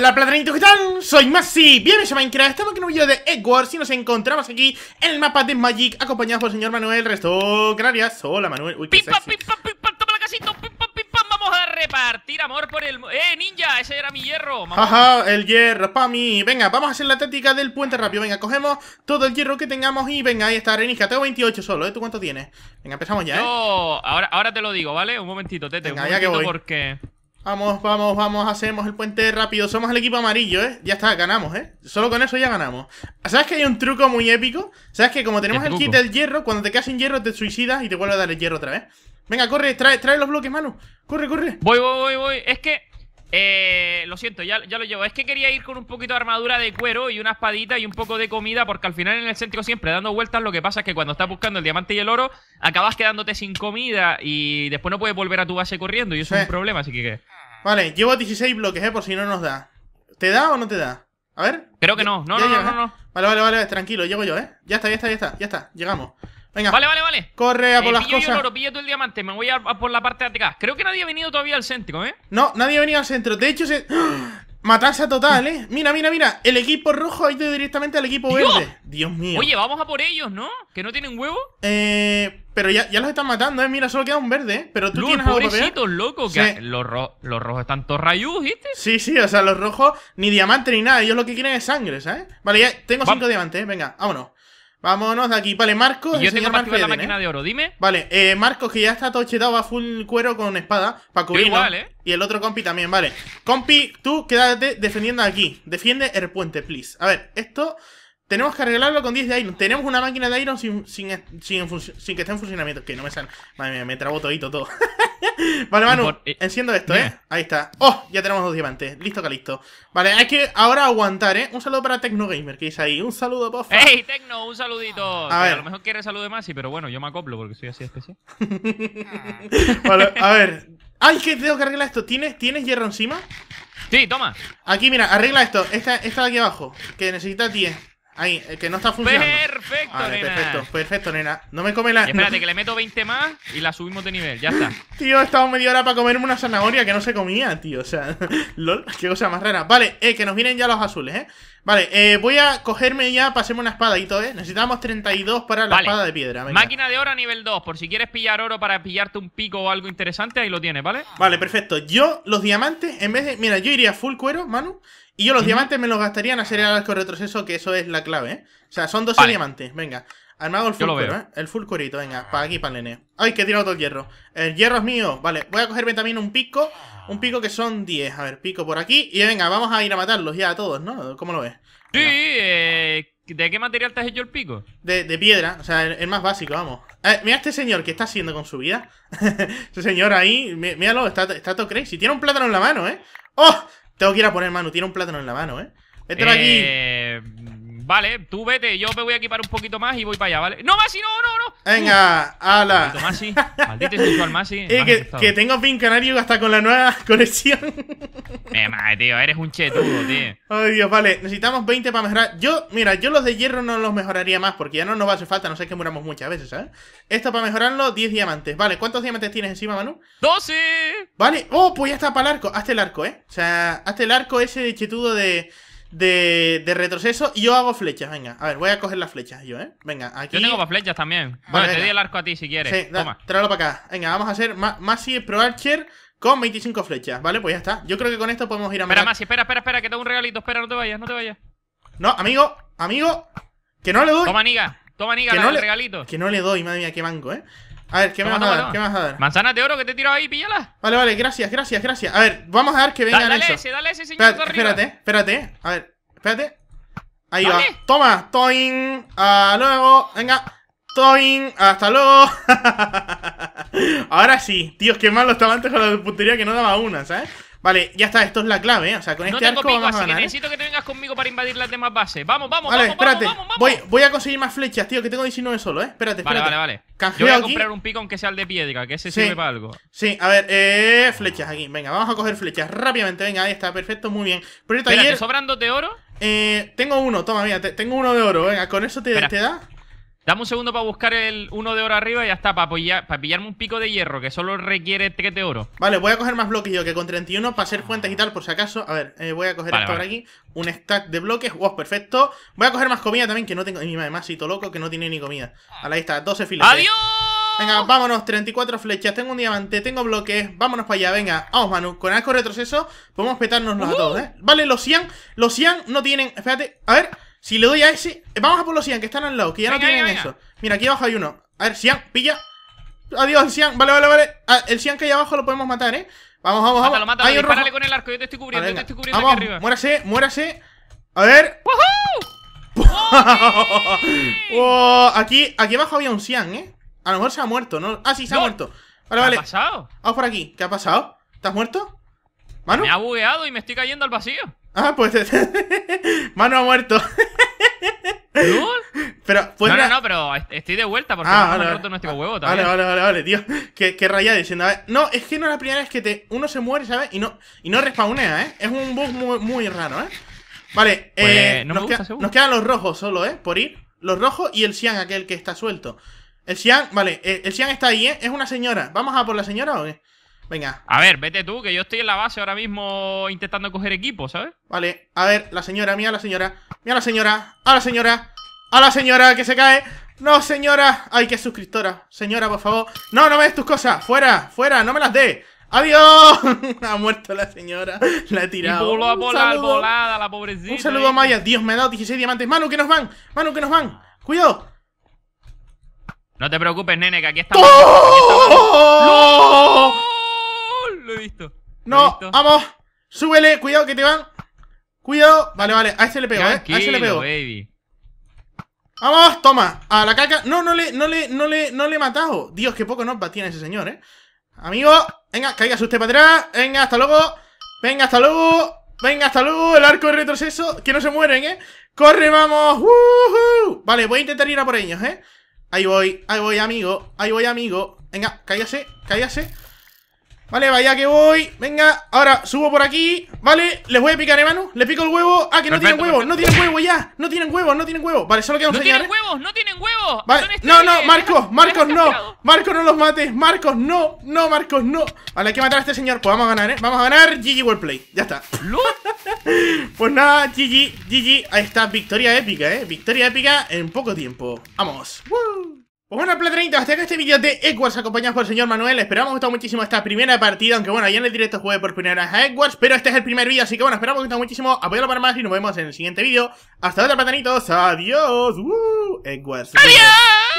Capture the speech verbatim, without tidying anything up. Hola platanitos, ¿qué tal? Soy Masi, bienvenidos a Minecraft, estamos aquí en un video de Eggwars y nos encontramos aquí en el mapa de Magic, acompañados por el señor Manuel Resto. Gracias, hola Manuel. Uy, pim, pam, pim, pam, pim, pam, toma la casita, pim, pam, pim, pam, vamos a repartir amor por el... ¡Eh, ninja! Ese era mi hierro. Vamos. Ajá, el hierro para mí. Venga, vamos a hacer la táctica del puente rápido. Venga, cogemos todo el hierro que tengamos y venga, ahí está, arenisca, tengo veintiocho solo, ¿eh? ¿Tú cuánto tienes? Venga, empezamos ya, ¿eh? Yo, ahora, ahora te lo digo, ¿vale? Un momentito, Tete, venga, un momentito porque... Vamos, vamos, vamos, hacemos el puente rápido. Somos el equipo amarillo, ¿eh? Ya está, ganamos, ¿eh? Solo con eso ya ganamos. ¿Sabes que hay un truco muy épico? ¿Sabes que como tenemos el, el kit del hierro, cuando te quedas sin hierro te suicidas y te vuelve a dar el hierro otra vez? Venga, corre, trae, trae los bloques, mano. Corre, corre. Voy, voy, voy, voy. Es que... Eh, lo siento, ya, ya lo llevo. Es que quería ir con un poquito de armadura de cuero y una espadita y un poco de comida, porque al final en el céntrico siempre dando vueltas lo que pasa es que cuando estás buscando el diamante y el oro acabas quedándote sin comida y después no puedes volver a tu base corriendo y eso sí. Es un problema, así que ¿qué? Vale, llevo dieciséis bloques, eh, por si no nos da. ¿Te da o no te da? A ver. Creo que no, no, no, llevo, no, no, no. Vale, vale, vale, tranquilo, llego yo, eh. Ya está, ya está, ya está, ya está, llegamos. Venga. Vale, vale, vale. Corre a por eh, las pillo cosas. Yo el oro, pillo tú el diamante. Me voy a, a por la parte de acá. Creo que nadie ha venido todavía al centro, ¿eh? No, nadie ha venido al centro. De hecho, se... matanza total, ¿eh? Mira, mira, mira. El equipo rojo ha ido directamente al equipo ¡Dios! Verde. Dios mío. Oye, vamos a por ellos, ¿no? Que no tienen huevo. Eh... Pero ya, ya los están matando, ¿eh? Mira, solo queda un verde, ¿eh? Pero tú Lul, tienes algo pobrecitos, loco. Sí. Que los, ro los rojos están todos rayús, ¿viste? Sí, sí. O sea, los rojos ni diamante ni nada. Ellos lo que quieren es sangre, ¿sabes? Vale, ya tengo cinco diamantes, ¿eh? Venga, vámonos. Vámonos de aquí, vale, Marcos. Y yo tengo que activar la máquina de oro, dime. Vale, eh, Marcos, que ya está todo chetado, va full cuero con espada para cubrirlo. ¿Eh? Y el otro compi también, vale. Compi, tú quédate defendiendo aquí. Defiende el puente, please. A ver, esto tenemos que arreglarlo con diez de iron. Tenemos una máquina de iron sin, sin, sin, sin, sin que esté en funcionamiento. Que no me sale. Madre mía, me trabo todito todo. Vale, Manu, por, eh, enciendo esto, ¿eh? ¿eh? Ahí está. ¡Oh! Ya tenemos dos diamantes. Listo, calisto. Vale, hay que ahora aguantar, ¿eh? Un saludo para Tecno Gamer, que dice ahí. Un saludo, pofa. ¡Ey, Tecno! Un saludito. A, ver. a lo mejor quiere saludo de Masi, pero bueno, yo me acoplo porque soy así especial. Vale, a ver. ¡Ay, que tengo que arreglar esto! ¿Tienes, ¿tienes hierro encima? Sí, toma. Aquí, mira, arregla esto. Esta, esta de aquí abajo, que necesita diez. Ahí, el que no está funcionando. Perfecto, vale, nena. Perfecto, perfecto, nena. No me come la... Y espérate, no... que le meto veinte más y la subimos de nivel, ya está. Tío, he estado media hora para comerme una zanahoria que no se comía, tío. O sea, lol, qué cosa más rara. Vale, eh, que nos vienen ya los azules, eh. Vale, eh, voy a cogerme ya, pasemos una espada y todo, eh. Necesitamos treinta y dos para la vale. espada de piedra. Venga. Máquina de oro a nivel dos, por si quieres pillar oro para pillarte un pico o algo interesante, ahí lo tienes, ¿vale? Vale, perfecto. Yo, los diamantes, en vez de... Mira, yo iría full cuero, Manu. Y yo los uh-huh. diamantes me los gastaría en hacer el arco retroceso, que eso es la clave, ¿eh? O sea, son doce vale. diamantes. Venga, armado el full cuero, ¿eh? El full cuerito, venga, para aquí, para el nene. Ay, que he tirado todo el hierro. El hierro es mío. Vale, voy a cogerme también un pico. Un pico que son diez. A ver, pico por aquí. Y venga, vamos a ir a matarlos ya a todos, ¿no? ¿Cómo lo ves? Sí, no. eh, ¿de qué material te has hecho el pico? De, de piedra, o sea, el, el más básico, vamos. A ver, mira este señor que está haciendo con su vida. Este señor ahí, míralo, está, está todo crazy. Tiene un plátano en la mano, ¿eh? ¡Oh! Tengo que ir a poner, Manu, tiene un plátano en la mano, ¿eh? Vete eh, aquí. Vale, tú vete, yo me voy a equipar un poquito más y voy para allá, ¿vale? ¡No, Masi, no, no, no! Venga, ala. Maldito Masi, maldito sexual Masi. Eh, que, que tengo pin canario hasta con la nueva colección. Me madre, tío, eres un chetudo, tío. Ay, Dios, vale, necesitamos veinte para mejorar. Yo, mira, yo los de hierro no los mejoraría más porque ya no nos va a hacer falta, no sé que muramos muchas veces, ¿sabes? Esto para mejorarlo, diez diamantes. Vale, ¿cuántos diamantes tienes encima, Manu? ¡doce! Vale, oh, pues ya está para el arco. Hazte el arco, ¿eh? O sea, hazte el arco ese de chetudo de... De, de retroceso y yo hago flechas, venga. A ver, voy a coger las flechas yo, ¿eh? Venga, aquí. Yo tengo para flechas también. Vale, bueno, te di el arco a ti si quieres. Sí, da, toma. Tráelo para acá. Venga, vamos a hacer Ma Masi Pro Archer con veinticinco flechas, ¿vale? Pues ya está. Yo creo que con esto podemos ir a... Espera, Masi, espera, espera, espera, que tengo un regalito. Espera, no te vayas, no te vayas. No, amigo, amigo, que no le doy. Toma, niga, toma, niga, el regalito. Que no le doy, madre mía, qué manco, ¿eh? A ver, ¿qué me vas a dar? ¿Qué me vas a dar? Manzanas de oro que te he tirado ahí, píllala. Vale, vale, gracias, gracias, gracias. A ver, vamos a ver que vengan dale, dale ese, dale ese, señor. Espérate, espérate, espérate. A ver, espérate. Ahí dale. Va. Toma, toin. Hasta luego. Venga, toin. Hasta luego. Ahora sí. Tíos, qué mal los talantes con la puntería que no daba una, ¿sabes? Vale, ya está, esto es la clave, ¿eh? O sea, con no este arco pico, vamos a ganar, que necesito, ¿eh? Que te vengas conmigo para invadir las demás bases. Vamos, vamos, vale, vamos, espérate. vamos, vamos, vamos. Voy, voy a conseguir más flechas, tío, que tengo diecinueve solo, ¿eh? Espérate, espérate. Vale, vale, vale. Yo voy a comprar aquí un pico aunque sea el de piedra, que ese sí sirve para algo. Sí, a ver, eh, flechas aquí. Venga, vamos a coger flechas rápidamente. Venga, ahí está, perfecto, muy bien. Pero espérate, ayer, ¿sobrando de oro? Eh, tengo uno, toma, mira, te, tengo uno de oro. Venga, con eso te, te da... Dame un segundo para buscar el uno de oro arriba y ya está, para, apoyar, para pillarme un pico de hierro, que solo requiere tres de oro. Vale, voy a coger más bloques yo, que con treinta y uno para hacer fuentes y tal, por si acaso. A ver, eh, voy a coger vale, esto vale. por aquí, un stack de bloques, wow, perfecto. Voy a coger más comida también, que no tengo, mi madre, Masito loco, que no tiene ni comida. Vale, ahí está, doce filetes. ¡Adiós! Venga, vámonos, treinta y cuatro flechas, tengo un diamante, tengo bloques, vámonos para allá, venga, vamos Manu, con arco retroceso podemos petárnoslos uh-huh. a todos, ¿eh? Vale, los cien, los cien no tienen, espérate, a ver, si le doy a ese, vamos a por los cien que están al lado, que ya venga, no tienen venga, eso, venga. Mira, aquí abajo hay uno, a ver, cien, pilla, adiós, cien, vale, vale, vale, ah, el cien que hay abajo lo podemos matar, ¿eh? Vamos, vamos, mátalo, vamos, mátalo, hay un rojo con el arco, yo te estoy cubriendo, vale, yo te estoy cubriendo vamos, aquí arriba. Muérase, muérase, a ver. ¡Woohoo! Oh, aquí, aquí abajo había un cien, ¿eh? A lo mejor se ha muerto, ¿no? Ah, sí, se no. ha muerto. Vale, vale. ¿Qué ha pasado? Vamos por aquí. ¿Qué ha pasado? ¿Estás muerto? ¿Manu? Me ha bugueado y me estoy cayendo al vacío. Ah, pues... Manu ha muerto. Pero, pues, no, no, no, pero estoy de vuelta porque ah, no vale, me ha roto vale, nuestro vale, huevo también. Vale, vale, vale, tío. Qué, qué rayada diciendo. No, es que no es la primera vez que te... uno se muere, ¿sabes? Y no, y no respawnea, ¿eh? Es un bug muy, muy raro, ¿eh? Vale, pues, eh, no nos, gusta, queda, nos quedan los rojos solo, ¿eh? Por ir. Los rojos y el Xian, aquel que está suelto. El Xian, vale, el Xian está ahí, ¿eh? Es una señora. ¿Vamos a por la señora o qué? Venga. A ver, vete tú, que yo estoy en la base ahora mismo intentando coger equipo, ¿sabes? Vale, a ver, la señora, mira a la señora. Mira a la señora, a la señora, a la señora que se cae. No, señora. Ay, qué suscriptora. Señora, por favor. No, no me des tus cosas. Fuera, fuera, no me las des. ¡Adiós! Ha muerto la señora. La he tirado. Y voló a volar, volada, la pobrecita. Un saludo, ¿eh? Maya. Dios, me ha dado dieciséis diamantes. Manu, que nos van. Manu, que nos van. Cuidado. No te preocupes, nene, que aquí estamos. ¡Oh! ¡No! Lo he visto. No, he visto. Vamos. Súbele, cuidado que te van. Cuidado. Vale, vale. A este le pego, tranquilo, eh. A este le pego. Baby. Vamos, toma. A la caca. No, no le, no le, no le, no le he matado. Dios, qué poco nos tiene ese señor, eh. Amigo, venga, cáigase usted para atrás. Venga, hasta luego. Venga, hasta luego. Venga, hasta luego. El arco de retroceso. Que no se mueren, eh. Corre, vamos. ¡Uh-huh! Vale, voy a intentar ir a por ellos, eh. Ahí voy, ahí voy, amigo, ahí voy, amigo. Venga, cállase, cállase. Vale, vaya que voy. Venga, ahora subo por aquí. Vale, les voy a picar, hermano. Le pico el huevo. Ah, que no perfecto, tienen huevo, perfecto. no tienen huevo ya. No tienen huevo, no tienen huevo. Vale, solo queda un señor. No tienen huevos, no tienen huevos. Vale. No, no, Marcos, Marcos no. Marcos, no los mates. Marcos, no, no, Marcos, no. Vale, hay que matar a este señor. Pues vamos a ganar, ¿eh? Vamos a ganar. G G Wellplay. Ya está. Pues nada, G G, G G. Ahí está, victoria épica, ¿eh? Victoria épica en poco tiempo. Vamos. ¡Woo! Pues bueno, Platanitos, hasta acá este vídeo de Eggwars acompañados por el señor Manuel. Esperamos que os haya gustado muchísimo esta primera partida, aunque bueno, ya en el directo jugué por primera vez a Eggwars, pero este es el primer vídeo, así que bueno, esperamos que os haya gustado muchísimo, apoyadlo para más y nos vemos en el siguiente vídeo. Hasta otra, Platanitos, adiós, uh, Eggwars. ¡Adiós!